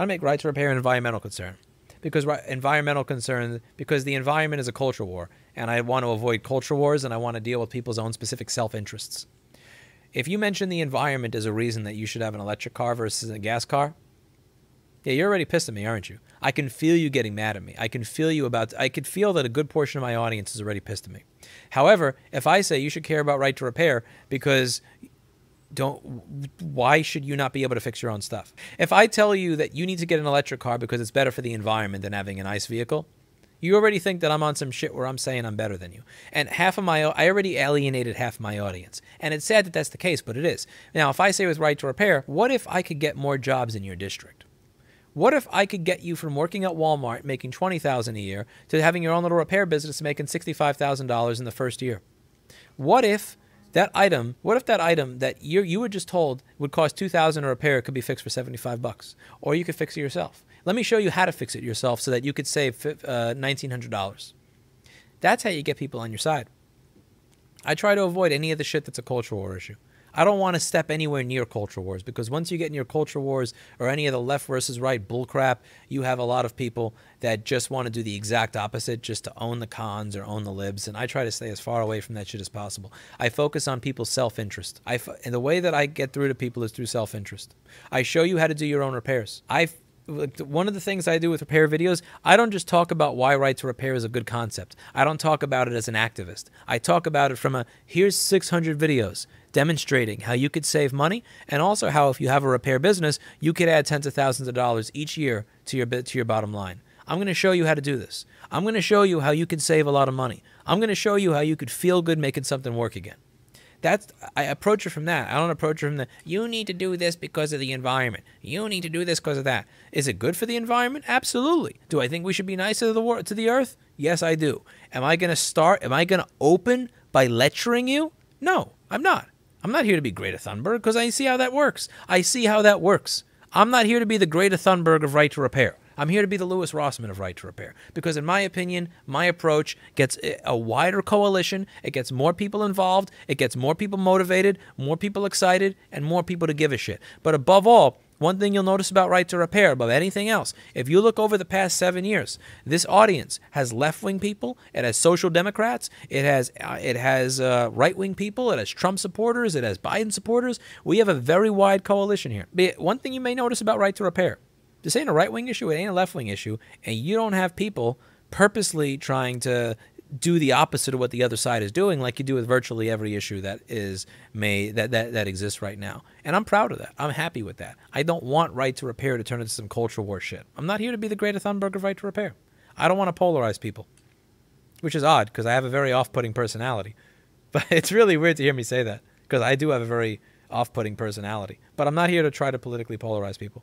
want to make right to repair an environmental concern, because environmental concerns, because the environment is a culture war, and I want to avoid culture wars, and I want to deal with people's own specific self-interests. If you mention the environment as a reason that you should have an electric car versus a gas car, yeah, you're already pissed at me, aren't you? I can feel you getting mad at me. I can feel you about, I could feel that a good portion of my audience is already pissed at me. However, if I say you should care about right to repair because why should you not be able to fix your own stuff? If I tell you that you need to get an electric car because it's better for the environment than having an ICE vehicle, you already think that I'm on some shit where I'm saying I'm better than you. And half of my, I already alienated half my audience. And it's sad that that's the case, but it is. Now, if I say with right to repair, what if I could get more jobs in your district? What if I could get you from working at Walmart making $20,000 a year to having your own little repair business making $65,000 in the first year? What if that item that you were just told would cost $2,000 to repair could be fixed for $75, or you could fix it yourself? Let me show you how to fix it yourself so that you could save $1,900. That's how you get people on your side. I try to avoid any of the shit that's a culture war issue. I don't want to step anywhere near culture wars, because once you get in your culture wars or any of the left versus right bullcrap, you have a lot of people that just want to do the exact opposite, just to own the cons or own the libs. And I try to stay as far away from that shit as possible. I focus on people's self-interest. And the way that I get through to people is through self-interest. I show you how to do your own repairs. One of the things I do with repair videos, I don't just talk about why right to repair is a good concept. I don't talk about it as an activist. I talk about it from a, here's 600 videos demonstrating how you could save money, and also how if you have a repair business, you could add tens of thousands of dollars each year to your bottom line. I'm going to show you how to do this. I'm going to show you how you can save a lot of money. I'm going to show you how you could feel good making something work again. I approach it from that. I don't approach it from the, you need to do this because of the environment. You need to do this because of that. Is it good for the environment? Absolutely. Do I think we should be nicer to the world, to the earth? Yes, I do. Am I going to start? Am I going to open by lecturing you? No, I'm not. I'm not here to be Greta Thunberg, because I see how that works. I see how that works. I'm not here to be the Greta Thunberg of right to repair. I'm here to be the Louis Rossman of right to repair, because in my opinion, my approach gets a wider coalition. It gets more people involved. It gets more people motivated, more people excited, and more people to give a shit. But above all, one thing you'll notice about right to repair, above anything else, if you look over the past 7 years, this audience has left-wing people, it has social democrats, it has right-wing people, it has Trump supporters, it has Biden supporters. We have a very wide coalition here. But one thing you may notice about right to repair, this ain't a right-wing issue, it ain't a left-wing issue, and you don't have people purposely trying to do the opposite of what the other side is doing, like you do with virtually every issue that exists right now. And I'm proud of that. I'm happy with that. I don't want right to repair to turn into some culture war shit. I'm not here to be the Greta Thunberg of right to repair. I don't want to polarize people, which is odd because I have a very off-putting personality. But it's really weird to hear me say that, because I do have a very off-putting personality. But I'm not here to try to politically polarize people.